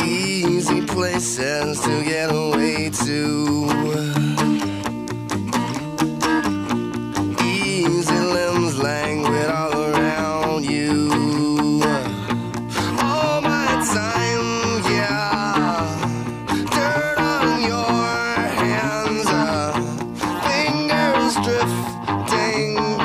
Easy places to get away to. Easy limbs languid all around you. All my time, yeah. Dirt on your hands, fingers drifting.